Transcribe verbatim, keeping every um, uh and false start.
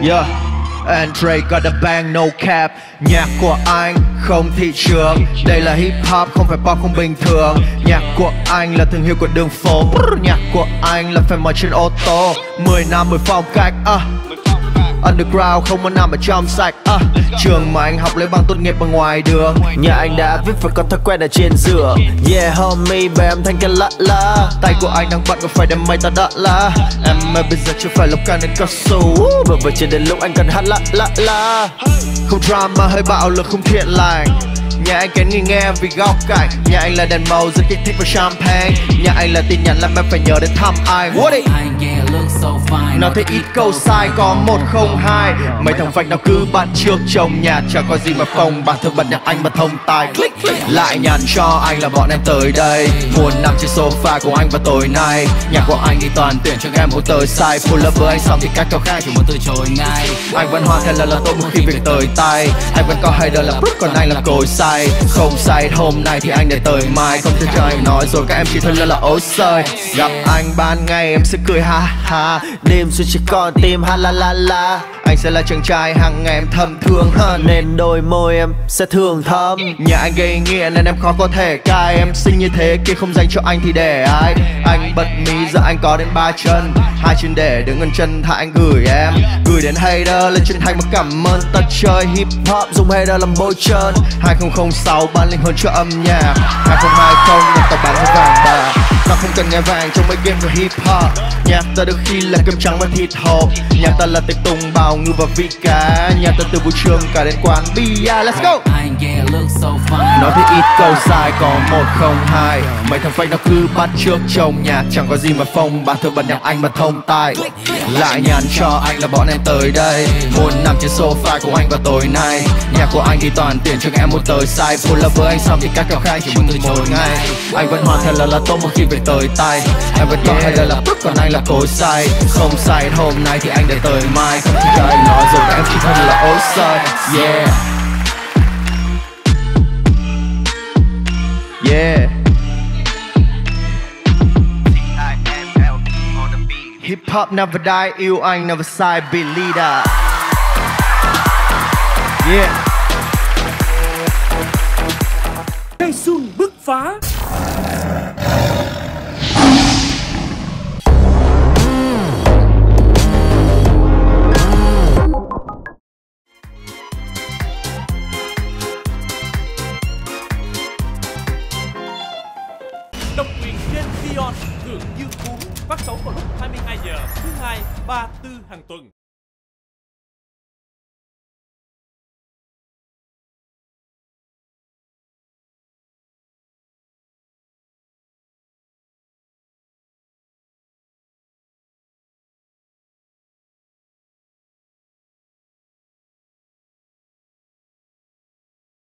Yeah, Andre got the bang no cap. Nhạc của anh không thị trường, đây là hip hop không phải pop không bình thường. Nhạc của anh là thương hiệu của đường phố. Nhạc của anh là fan mời trên ô tô. Mười năm mười phong cách, uh. underground không muốn nằm ở trong sạch. uh. Trường mà anh học lấy bằng tốt nghiệp bằng ngoài đường. Nhà anh đã viết và có thói quen ở trên giữa. Yeah homie, bài âm thanh kia lạ lạ. Tay của anh đang bận có phải đem mày ta đã la. Em ơi bây giờ chưa phải lúc càng nên có xấu. Bởi vậy chỉ đến lúc anh cần hát lạ lạ lạ. Không drama, hơi bạo lực, không thiện lành. Nhà anh kén người nghe vì góc cạnh. Nhà anh là đèn màu rất kích thích và champagne. Nhà anh là tin nhắn làm em phải nhớ đến thăm anh. What it? Nó thấy ít câu sai có một không hai. Mấy thằng vạch nào cứ bạn trước chồng nhà. Chả có gì mà phòng bạn thương bật nhạc anh mà thông tài. Click, click. Lại nhắn cho anh là bọn em tới đây. Muốn nằm trên sofa của anh vào tối nay. Nhạc của anh thì toàn tuyển cho em không tới sai. Full love với anh xong thì cách cao khác chỉ muốn từ chối ngay. Anh vẫn hoa khen là là tôi một khi việc tới tay. Anh vẫn có hay đời là bút còn anh là cối sai. Không sai hôm nay thì anh để tới mai. Không thể cho anh nói rồi các em chỉ thân là là ố sơi. Gặp anh ban ngày em sẽ cười ha ha. Đêm suy chỉ còn tim ha la la la. Anh sẽ là chàng trai hàng ngày em thầm thương hơn. Nên đôi môi em sẽ thương thầm. Nhà anh gây nghiện nên em khó có thể cai. Em xinh như thế kia không dành cho anh thì để ai. Anh bật mí giờ anh có đến ba chân. Hai chân để đứng gần chân thả anh gửi em. Gửi đến hater lên chân thành mà cảm ơn. Ta chơi hip hop dùng hater làm bôi trơn. Hai không không sáu ban linh hồn cho âm nhạc. Hai không hai không một tập bán hết vàng bạc. Nó không cần nghe vàng trong mấy game của hip hop. Nhạc ta đôi khi là cơm trắng và thịt hộp. Nhạc ta là tiệc tùng bào ngư và vị cá. Nhạc ta từ vũ trường cả đến quán bia. Let's go. Nói thì ít câu sai có một không hai. Mấy thằng fake nó cứ bắt trước chồng nhạc. Chẳng có gì mà phong bạn thường bật nhạc anh mà thông tài. Lại nhắn cho anh là bọn em tới đây. Muốn nằm trên sofa của anh vào tối nay. Nhạc của anh thì toàn tiền cho em một tới sai. Full love với anh xong thì các cao khai chỉ muốn từ chối ngay. Anh vẫn hoàn thành là là tốt một khi về tới tay. Em vẫn có hay là là tức còn anh là cối sai. Không sai hôm nay thì anh để tới mai. Không chỉ cho anh nói rồi em chỉ thân là ố sai. Yeah. Yeah. Hip hop never die, yêu anh never sai, be leader. Yeah. Ngay Sun bứt phá. Độc quyền trên Vion hưởng như cú phát sóng vào lúc hai mươi hai giờ thứ hai, ba, tư hàng tuần.